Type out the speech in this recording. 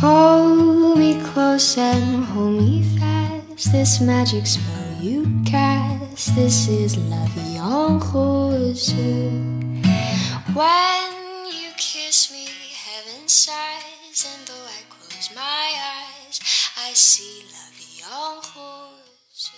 Hold me close and hold me fast. This magic spell you cast, this is la vie en rose. When you kiss me, heaven sighs, and though I close my eyes, I see la vie en rose.